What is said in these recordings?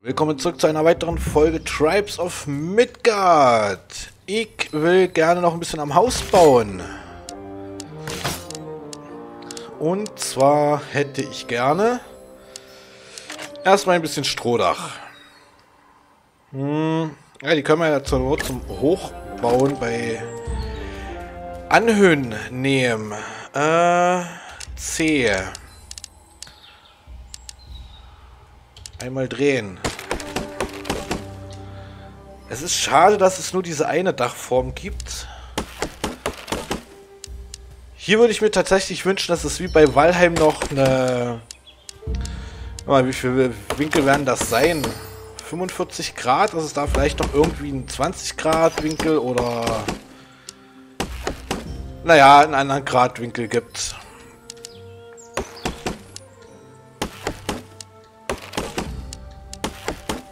Willkommen zurück zu einer weiteren Folge Tribes of Midgard. Ich will gerne noch ein bisschen am Haus bauen. Und zwar hätte ich gerne erstmal ein bisschen Strohdach. Ja, die können wir ja zur Not zum Hochbauen bei Anhöhen nehmen. C. Einmal drehen. Es ist schade, dass es nur diese eine Dachform gibt. Hier würde ich mir tatsächlich wünschen, dass es wie bei Valheim noch eine... Wie viele Winkel werden das sein? 45 Grad, dass es da vielleicht noch irgendwie einen 20 Grad Winkel oder... Naja, einen anderen Grad Winkel gibt.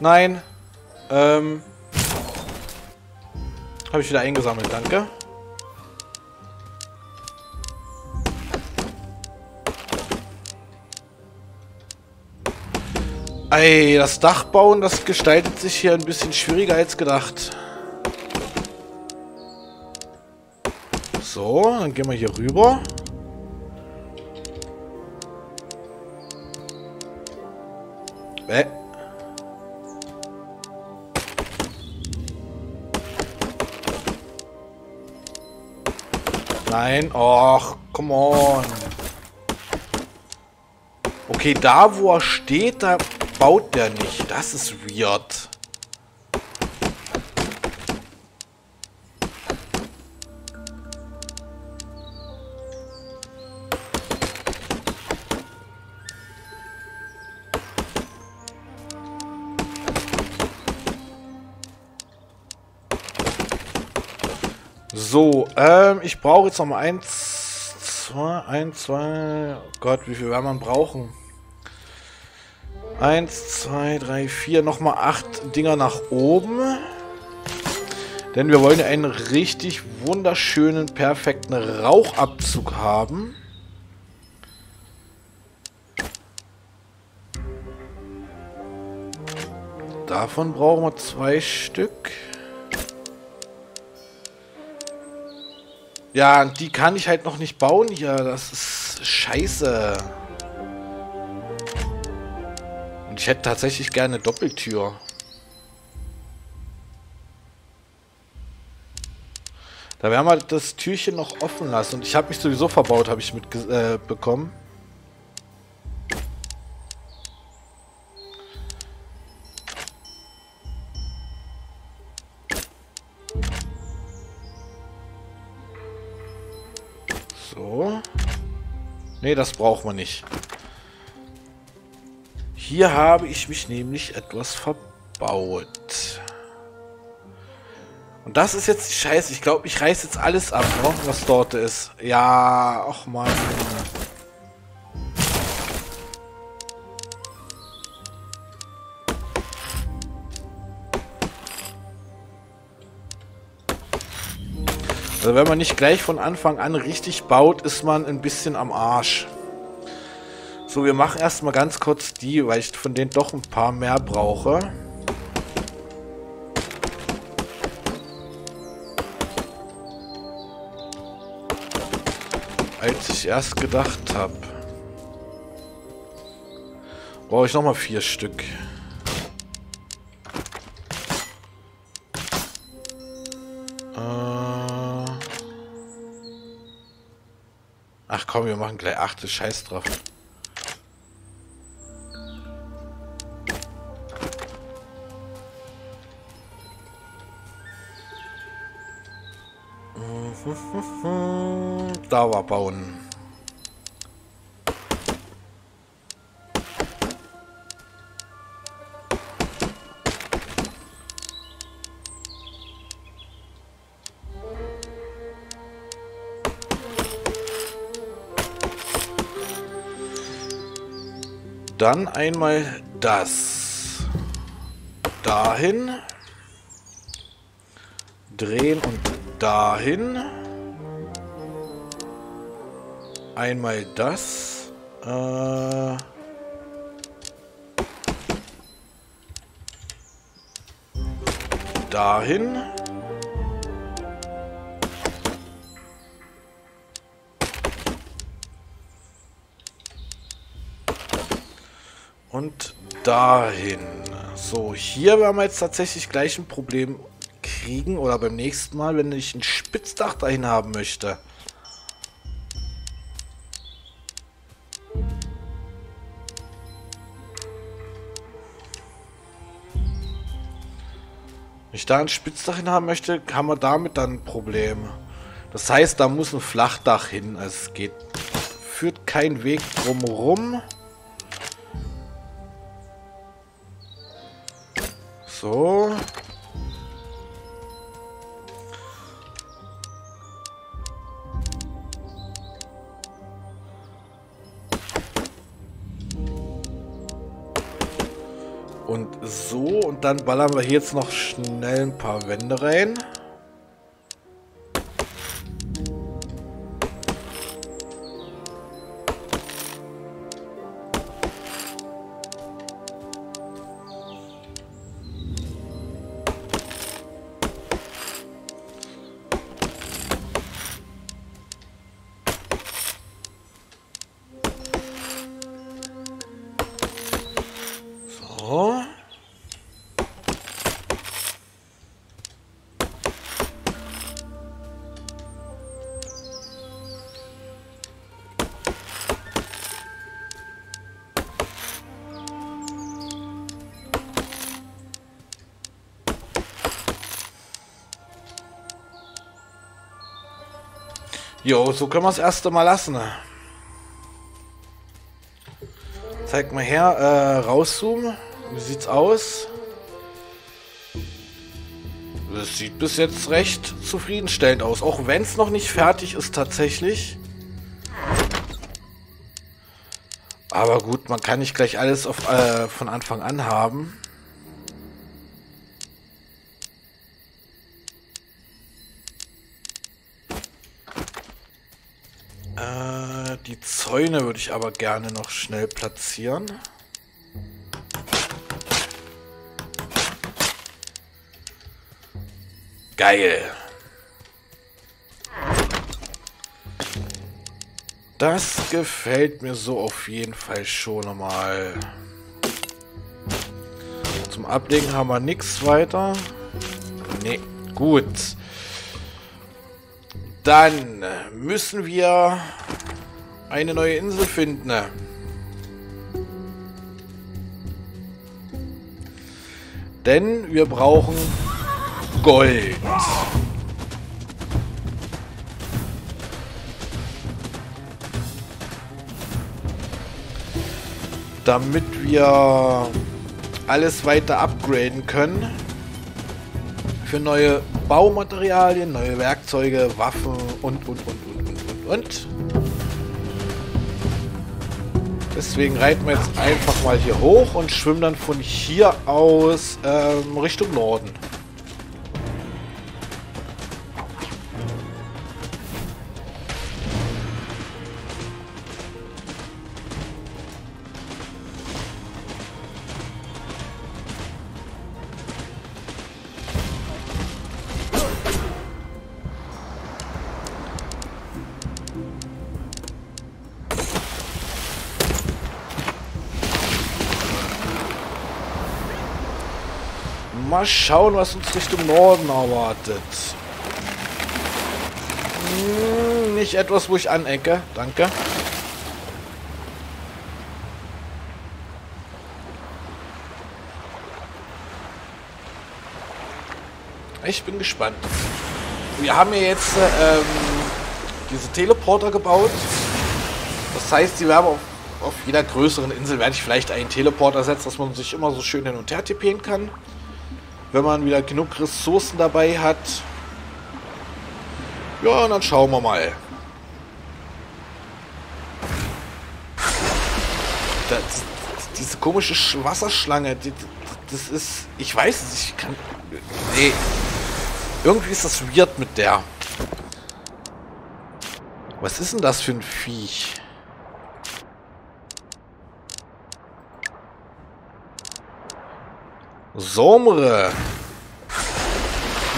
Nein. Habe ich wieder eingesammelt, danke. Ey, das Dach bauen, das gestaltet sich hier ein bisschen schwieriger als gedacht. So, dann gehen wir hier rüber. Nein, ach, come on. Okay, da wo er steht, da baut der nicht. Das ist weird. So, ich brauche jetzt noch mal eins, zwei, oh Gott, wie viel werden wir brauchen? 1, 2, 3, 4, nochmal 8 Dinger nach oben. Denn wir wollen einen richtig wunderschönen, perfekten Rauchabzug haben. Davon brauchen wir 2 Stück. Ja, die kann ich halt noch nicht bauen hier. Das ist scheiße. Und ich hätte tatsächlich gerne eine Doppeltür. Da werden wir das Türchen noch offen lassen. Und ich habe mich sowieso verbaut, habe ich mitbekommen. Nee, das braucht man nicht. Hier habe ich mich nämlich etwas verbaut. Und das ist jetzt die Scheiße. Ich glaube, ich reiß jetzt alles ab, was dort ist. Ja, ach man. Also wenn man nicht gleich von Anfang an richtig baut, ist man ein bisschen am Arsch. So, wir machen erstmal ganz kurz die, weil ich von denen doch ein paar mehr brauche. Als ich erst gedacht habe. Brauche ich nochmal 4 Stück. Ach komm, wir machen gleich 8, scheiß drauf. Da war bauen. Dann einmal das dahin. drehen und dahin. Einmal das. Dahin. Und dahin. So, hier werden wir jetzt tatsächlich gleich ein Problem kriegen. Oder beim nächsten Mal, wenn ich ein Spitzdach dahin haben möchte. Wenn ich da ein Spitzdach hin haben möchte, haben wir damit dann ein Problem. Das heißt, da muss ein Flachdach hin. Also es geht, führt kein Weg drumherum. So. Und so, und dann ballern wir hier jetzt noch schnell ein paar Wände rein. Jo, so können wir das erste Mal lassen. Zeig mal her, rauszoomen. Wie sieht's aus? Das sieht bis jetzt recht zufriedenstellend aus. Auch wenn es noch nicht fertig ist tatsächlich. Aber gut, man kann nicht gleich alles auf, von Anfang an haben. Die Zäune würde ich aber gerne noch schnell platzieren. Geil. Das gefällt mir so auf jeden Fall schon mal. Zum Ablegen haben wir nichts weiter. Nee, gut. Dann müssen wir eine neue Insel finden. Denn wir brauchen Gold. Damit wir alles weiter upgraden können. Für neue Baumaterialien, neue Werkzeuge, Waffen und. Deswegen reiten wir jetzt einfach mal hier hoch und schwimmen dann von hier aus Richtung Norden. Mal schauen, was uns Richtung Norden erwartet. Nicht etwas, wo ich anecke. Danke. Ich bin gespannt. Wir haben ja jetzt diese Teleporter gebaut. Das heißt, die werden auf jeder größeren Insel werde ich vielleicht einen Teleporter setzen, dass man sich immer so schön hin und her tippen kann. Wenn man wieder genug Ressourcen dabei hat. Ja, und dann schauen wir mal. Diese komische Wasserschlange, das ist... Ich weiß es, ich kann... Nee. Irgendwie ist das weird mit der. Was ist denn das für ein Viech? Somre.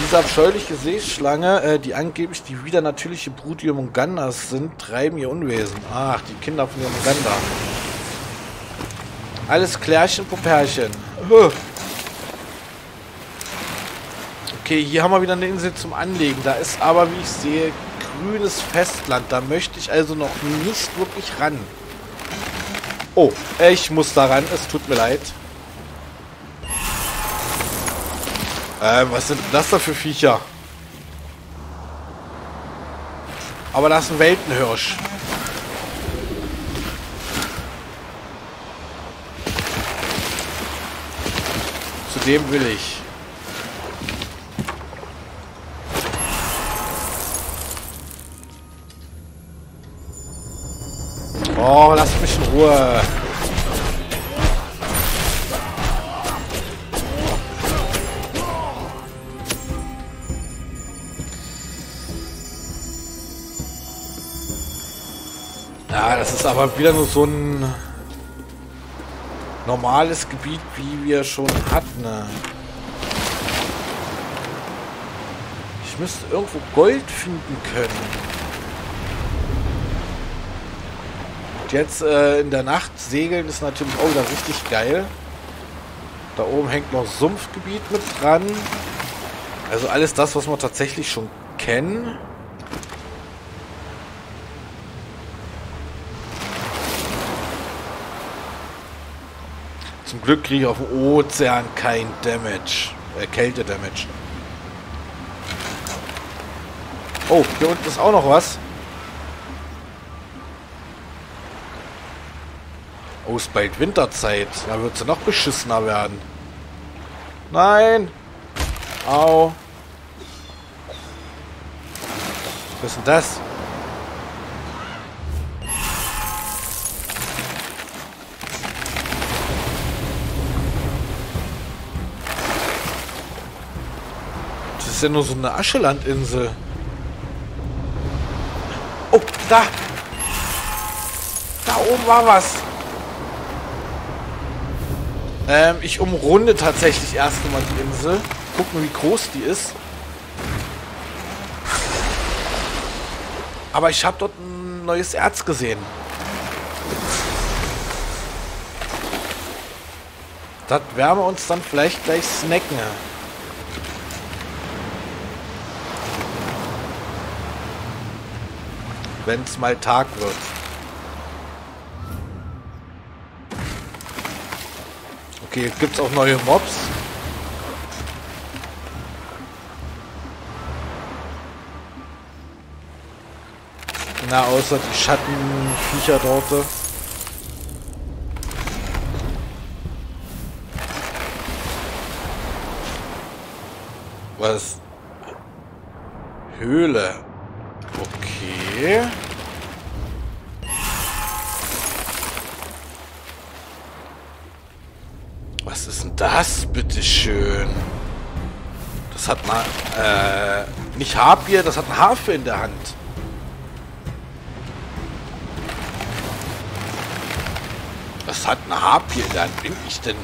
Diese abscheuliche Seeschlange, die angeblich die wieder natürliche Brut Jörmungandrs sind, treiben ihr Unwesen. Ach, die Kinder von Jörmungandr. Alles Klärchen, Popärchen. Okay, hier haben wir wieder eine Insel zum Anlegen. Da ist aber, wie ich sehe, grünes Festland. Da möchte ich also noch nicht wirklich ran. Oh, ich muss da ran. Es tut mir leid. Was sind das da für Viecher? Aber da ist ein Weltenhirsch. Zu dem will ich. Oh, lass mich in Ruhe. Ja, das ist aber wieder nur so ein normales Gebiet, wie wir schon hatten. Ich müsste irgendwo Gold finden können. Und jetzt in der Nacht segeln ist natürlich auch wieder richtig geil. Da oben hängt noch Sumpfgebiet mit dran. Also alles das, was wir tatsächlich schon kennen. Zum Glück kriege ich auf dem Ozean kein Damage. Kälte-Damage. Oh, hier unten ist auch noch was. Oh, ist bald Winterzeit. Da wird sie noch beschissener werden. Nein! Au! Was ist denn das? Ist ja nur so eine Aschelandinsel. Oh, da! Da oben war was. Ich umrunde tatsächlich erst einmal die Insel. Gucken, wie groß die ist. Aber ich habe dort ein neues Erz gesehen. Das werden wir uns dann vielleicht gleich snacken. Wenn es mal Tag wird. Okay, jetzt gibt es auch neue Mobs. Na, außer die Schattenviecher dort. Was? Höhle. Okay. Was ist denn das, bitteschön? Das hat mal nicht Harpier, das hat ein Harfe in der Hand. Das hat ein Harpier in der Hand, bin ich denn?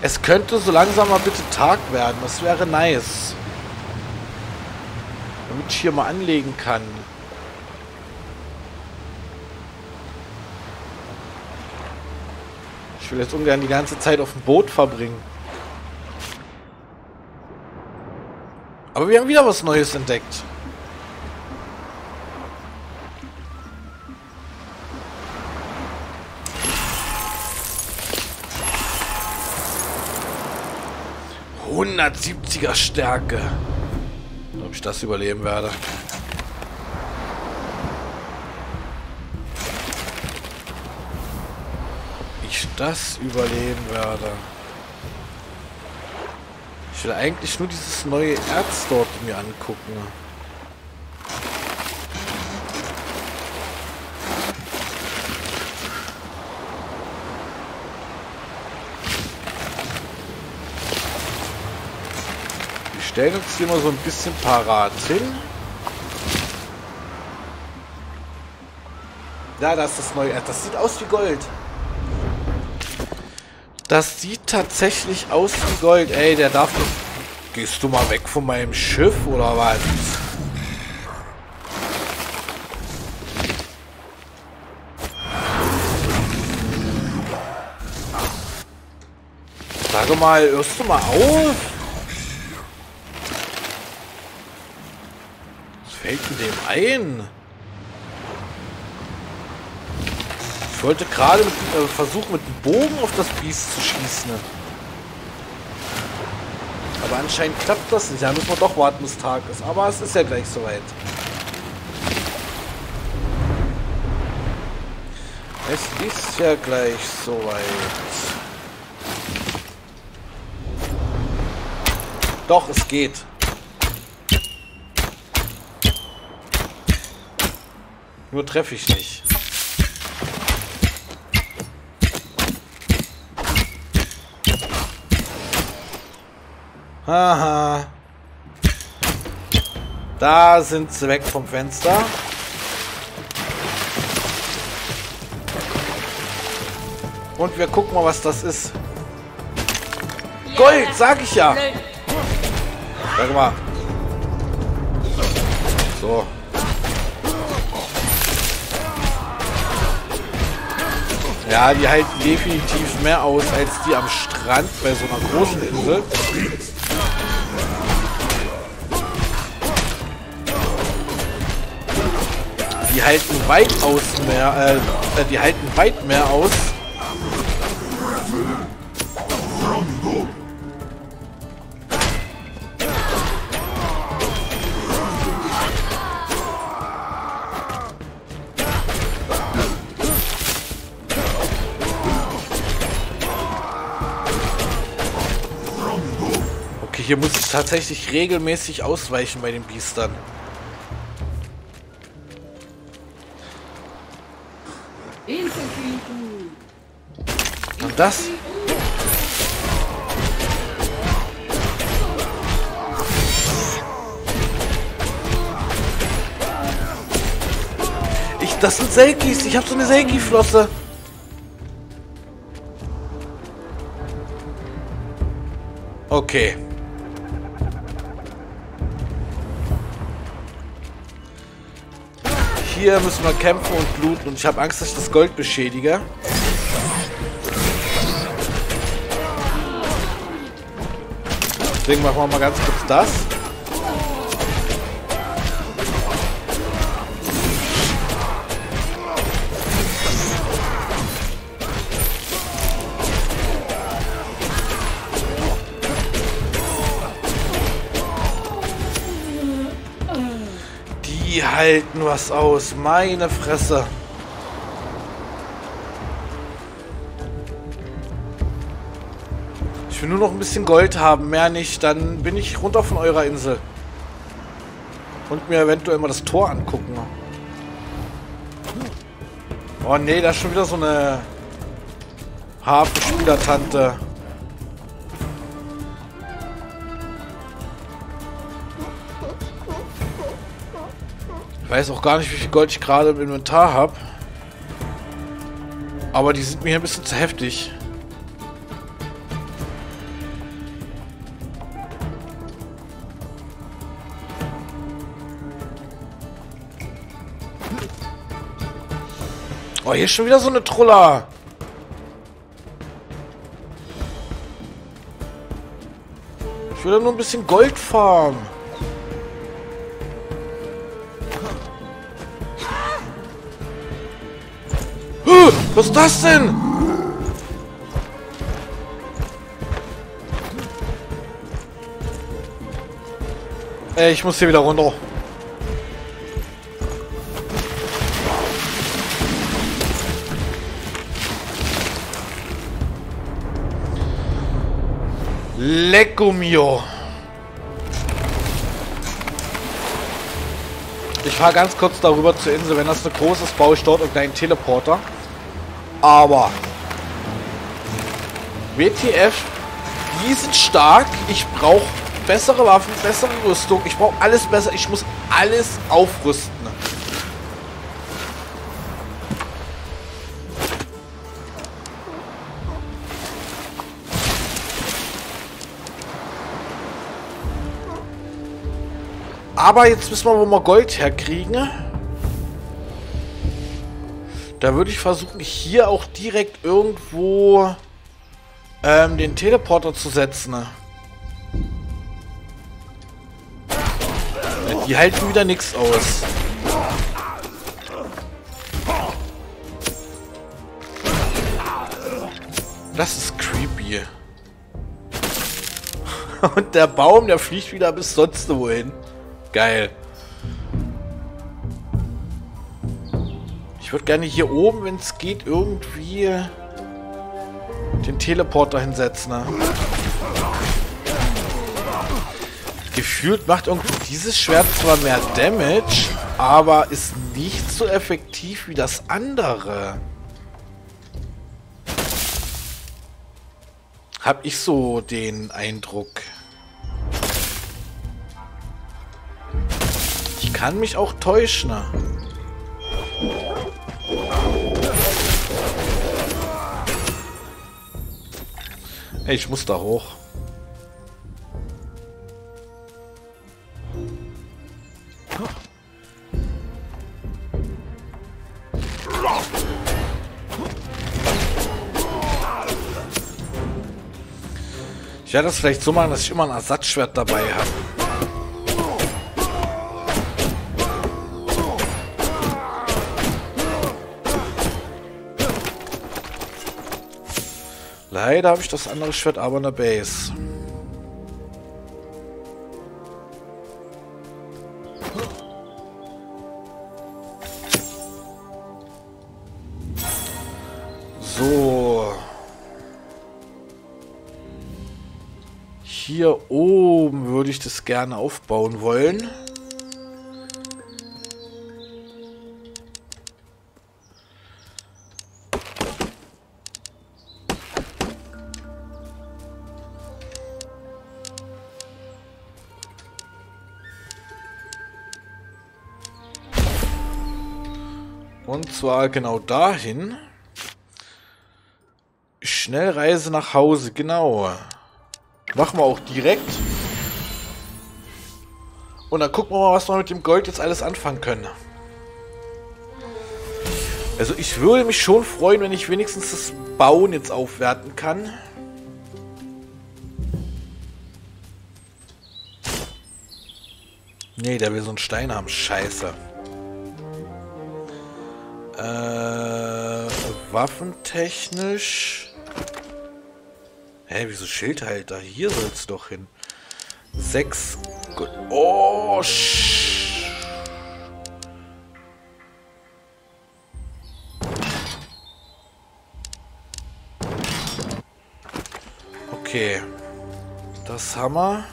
Es könnte so langsam mal bitte Tag werden, das wäre nice. Damit ich hier mal anlegen kann. Ich will jetzt ungern die ganze Zeit auf dem Boot verbringen. Aber wir haben wieder was Neues entdeckt. Stärke. Ob ich das überleben werde. Ich will eigentlich nur dieses neue Erz dort mir angucken. stellen uns hier mal so ein bisschen parat hin. Ja, das ist das neue Erd. Das sieht aus wie Gold. Das sieht tatsächlich aus wie Gold. Ey, der darf nicht... Gehst du mal weg von meinem Schiff, oder was? Sag mal, hörst du mal auf? Was fällt denn dem ein? Ich wollte gerade versuchen, mit dem Bogen auf das Biest zu schießen. Aber anscheinend klappt das nicht. Da müssen wir doch warten, bis Tag ist. Aber es ist ja gleich soweit. Es ist ja gleich soweit. Doch, es geht. Nur treffe ich nicht. Aha. Da sind sie weg vom Fenster. Und wir gucken mal, was das ist. Gold, sag ich ja. Sag mal. So. Ja, die halten definitiv mehr aus als die am Strand bei so einer großen Insel. Die halten weitaus mehr, weit mehr aus. Okay, hier muss ich tatsächlich regelmäßig ausweichen bei den Biestern. Das? Das sind Selkies. Ich habe so eine Selkie-Flosse. Okay. Hier müssen wir kämpfen und bluten. Und ich habe Angst, dass ich das Gold beschädige. Deswegen machen wir mal ganz kurz das. Die halten was aus, meine Fresse. Ich will nur noch ein bisschen Gold haben, mehr nicht. Dann bin ich runter von eurer Insel. Und mir eventuell mal das Tor angucken. Oh nee, da ist schon wieder so eine Harfenspielertante. Ich weiß auch gar nicht, wie viel Gold ich gerade im Inventar habe. Aber die sind mir ein bisschen zu heftig. Oh, hier ist schon wieder so eine Trulla. Ich will da nur ein bisschen Gold farmen. Was ist das denn? Ey, ich muss hier wieder runter. Lecco mio. Ich fahre ganz kurz darüber zur Insel. Wenn das eine große ist, baue ich dort irgendeinen Teleporter. Aber WTF, die sind stark. Ich brauche bessere Waffen, bessere Rüstung. Ich brauche alles besser. Ich muss alles aufrüsten. Aber jetzt wissen wir, wo wir Gold herkriegen. Da würde ich versuchen, hier auch direkt irgendwo den Teleporter zu setzen. Die halten wieder nichts aus. Das ist creepy. Und der Baum, der fliegt wieder bis sonst wohin. Geil. Ich würde gerne hier oben, wenn es geht, irgendwie den Teleporter hinsetzen. Ne? Gefühlt macht irgendwie dieses Schwert zwar mehr Damage, aber ist nicht so effektiv wie das andere. Hab ich so den Eindruck. Ich kann mich auch täuschen. Ne? Ey, ich muss da hoch. Ich werde das vielleicht so machen, dass ich immer ein Ersatzschwert dabei habe. Leider habe ich das andere Schwert aber in der Base. So. Hier oben würde ich das gerne aufbauen wollen. Und zwar genau dahin. Schnellreise nach Hause, genau. Machen wir auch direkt. Und dann gucken wir mal, was wir mit dem Gold jetzt alles anfangen können. Also ich würde mich schon freuen, wenn ich wenigstens das Bauen jetzt aufwerten kann. Nee, der will so einen Stein haben. Scheiße. Waffentechnisch. Hä, wieso Schildhalter? Hier soll's doch hin. 6. Gut. Oh, okay. Das Hammer.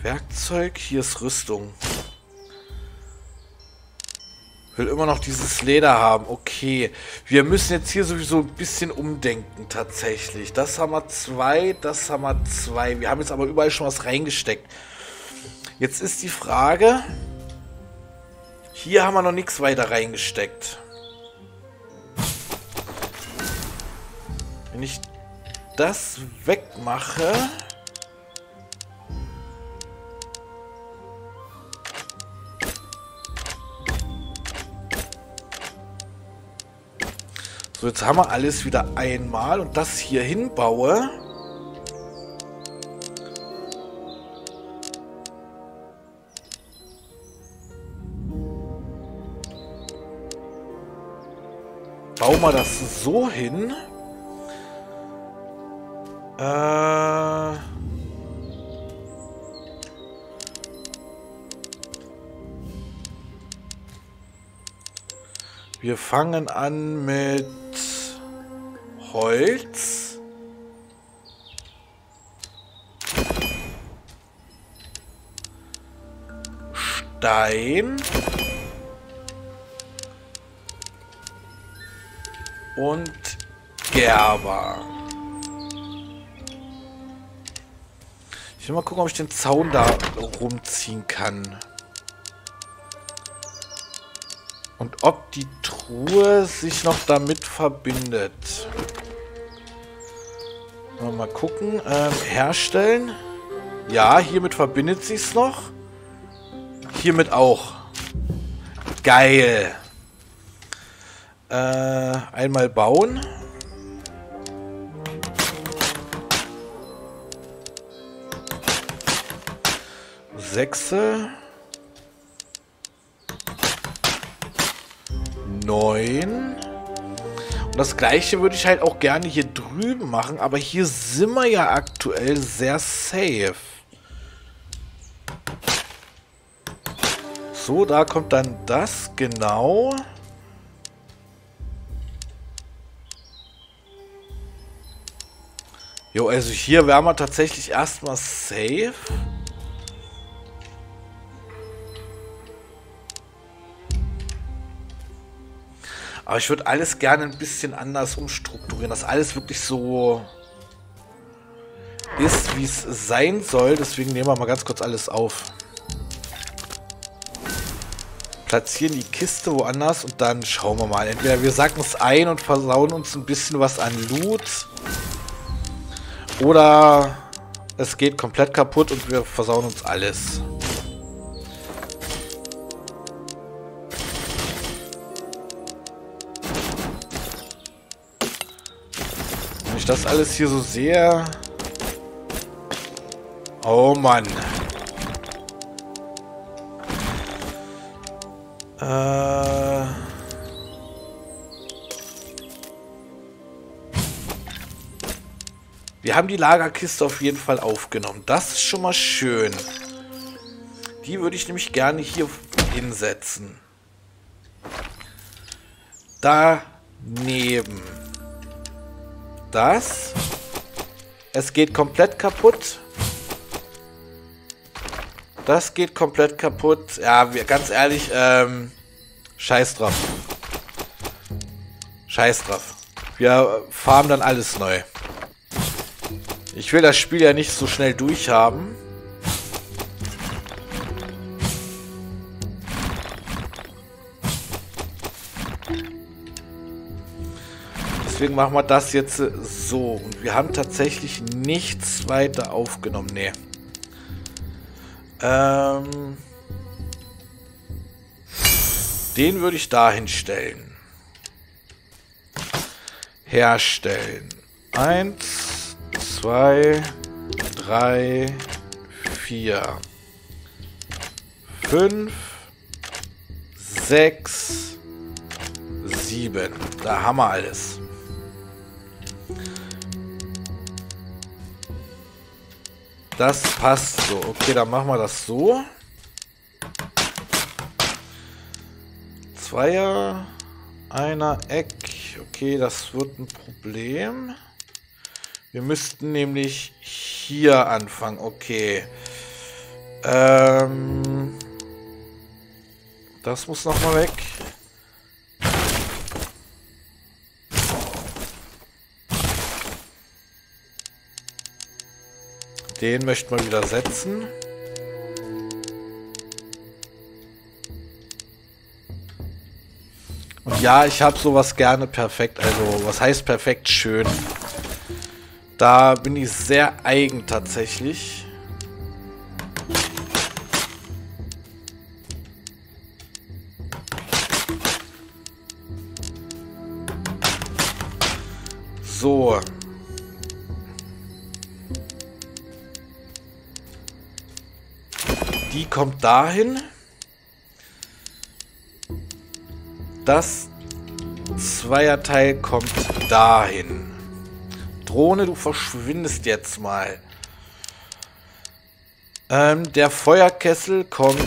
Werkzeug. Hier ist Rüstung. Will immer noch dieses Leder haben. Okay. Wir müssen jetzt hier sowieso ein bisschen umdenken, tatsächlich. Das haben wir 2, das haben wir 2. Wir haben jetzt aber überall schon was reingesteckt. Jetzt ist die Frage. Hier haben wir noch nichts weiter reingesteckt. Wenn ich das wegmache. So, jetzt haben wir alles wieder einmal und das hier hinbaue. Bauen wir das so hin. Wir fangen an mit Holz. Stein. Und Gerber. Ich will mal gucken, ob ich den Zaun da rumziehen kann. Und ob die Truhe sich noch damit verbindet. Mal gucken. Herstellen. Ja, hiermit verbindet sie es noch. Hiermit auch. Geil. Einmal bauen. Sechse. 9. Und das gleiche würde ich halt auch gerne hier drüben machen, aber hier sind wir ja aktuell sehr safe. So, da kommt dann das, genau. Jo, also hier wären wir tatsächlich erstmal safe. Aber ich würde alles gerne ein bisschen anders umstrukturieren, dass alles wirklich so ist, wie es sein soll. Deswegen nehmen wir mal ganz kurz alles auf. Platzieren die Kiste woanders und dann schauen wir mal. Entweder wir sacken es ein und versauen uns ein bisschen was an Loot. Oder es geht komplett kaputt und wir versauen uns alles. Das alles hier so sehr... Oh Mann. Wir haben die Lagerkiste auf jeden Fall aufgenommen. Das ist schon mal schön. Die würde ich nämlich gerne hier hinsetzen. Daneben. Das. Es geht komplett kaputt. Das geht komplett kaputt. Ja, wir, ganz ehrlich, scheiß drauf. Scheiß drauf. Wir farmen dann alles neu. Ich will das Spiel ja nicht so schnell durchhaben. Deswegen machen wir das jetzt so. Und wir haben tatsächlich nichts weiter aufgenommen. Nee. Den würde ich da hinstellen. Herstellen. 1, 2, 3, 4, 5, 6, 7. Da haben wir alles. Das passt so. Okay, dann machen wir das so. 2er, 1er Eck. Okay, das wird ein Problem. Wir müssten nämlich hier anfangen. Okay. Das muss nochmal weg. Den möchten wir wieder setzen. Und ja, ich habe sowas gerne perfekt. Also, was heißt perfekt? Schön. Da bin ich sehr eigen tatsächlich. So. Die kommt dahin. Das Zweierteil kommt dahin. Drohne, du verschwindest jetzt mal. Der Feuerkessel kommt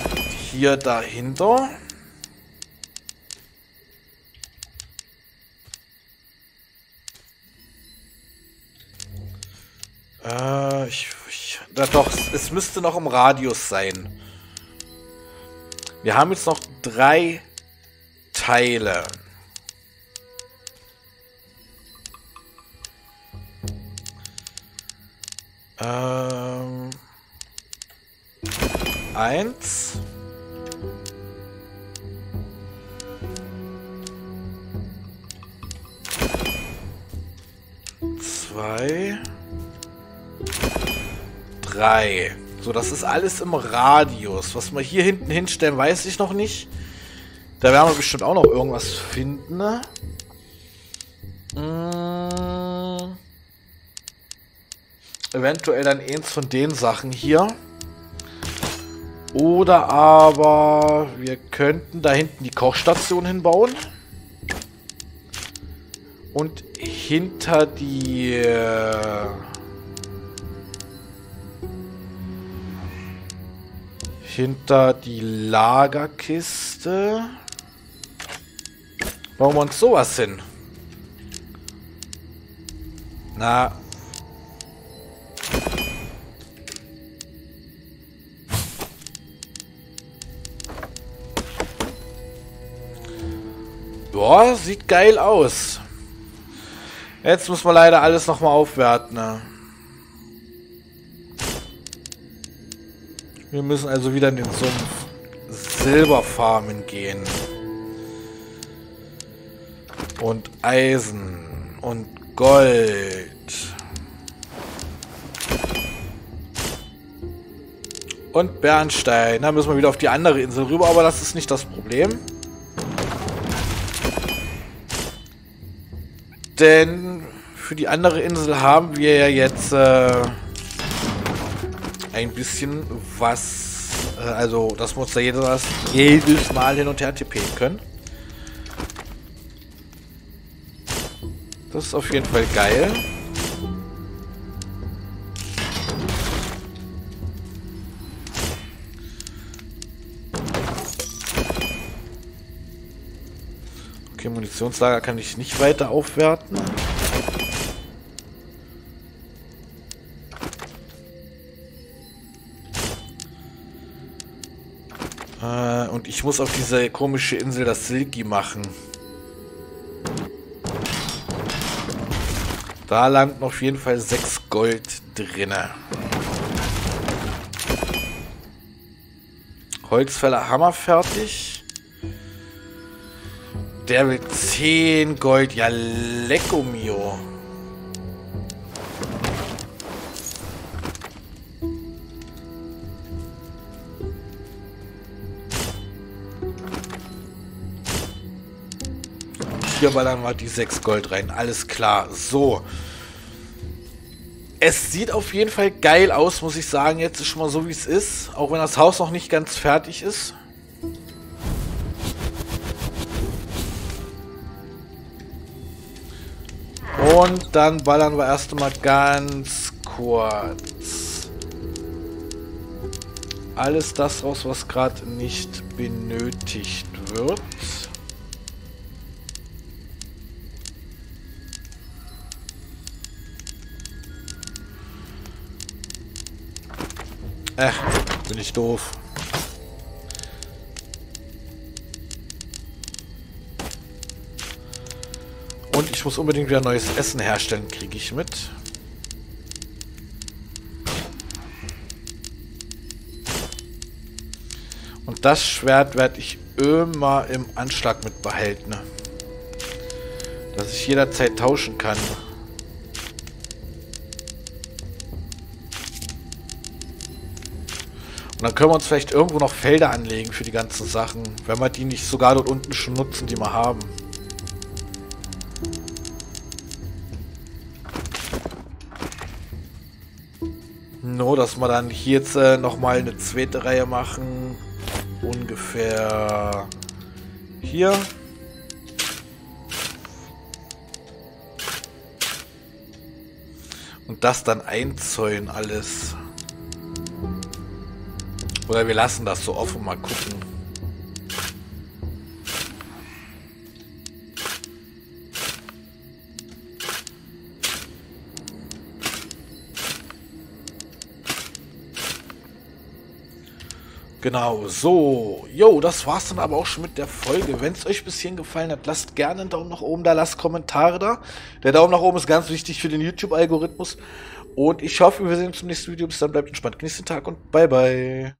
hier dahinter. Na doch, es müsste noch im Radius sein. Wir haben jetzt noch 3 Teile. 1. Drei. So, das ist alles im Radius. Was wir hier hinten hinstellen, weiß ich noch nicht. Da werden wir bestimmt auch noch irgendwas finden. Ne? Eventuell dann eins von den Sachen hier. Oder aber wir könnten da hinten die Kochstation hinbauen. Und hinter die... hinter die Lagerkiste... bauen wir uns sowas hin. Na... boah, sieht geil aus. Jetzt muss man leider alles nochmal aufwerten. Ne? Wir müssen also wieder in den Sumpf Silberfarmen gehen. Und Eisen. Und Gold. Und Bernstein. Da müssen wir wieder auf die andere Insel rüber, aber das ist nicht das Problem. Denn für die andere Insel haben wir ja jetzt ein bisschen was, also das muss ja jedes Mal hin und her tippen können. Das ist auf jeden Fall geil. Okay, Munitionslager kann ich nicht weiter aufwerten. Und ich muss auf diese komische Insel das Silky machen. Da landen auf jeden Fall 6 Gold drinne. Holzfäller Hammer fertig. Der will 10 Gold. Ja, lecko mio. Hier ballern wir die 6 Gold rein. Alles klar. So. Es sieht auf jeden Fall geil aus, muss ich sagen. Jetzt ist schon mal so, wie es ist. Auch wenn das Haus noch nicht ganz fertig ist. Und dann ballern wir erst einmal ganz kurz alles das raus, was gerade nicht benötigt wird. Bin ich doof. Und ich muss unbedingt wieder neues Essen herstellen, kriege ich mit. Und das Schwert werde ich immer im Anschlag mitbehalten. Dass ich jederzeit tauschen kann. Und dann können wir uns vielleicht irgendwo noch Felder anlegen für die ganzen Sachen. Wenn wir die nicht sogar dort unten schon nutzen, die wir haben. Nur, dass wir dann hier jetzt nochmal eine zweite Reihe machen. Ungefähr hier. Und das dann einzäunen alles. Oder wir lassen das so offen, mal gucken. Genau, so. Jo, das war's dann aber auch schon mit der Folge. Wenn es euch bis hierhin gefallen hat, lasst gerne einen Daumen nach oben da, lasst Kommentare da. Der Daumen nach oben ist ganz wichtig für den YouTube-Algorithmus. Und ich hoffe, wir sehen uns im nächsten Video. Bis dann, bleibt entspannt, genießt den Tag und bye bye.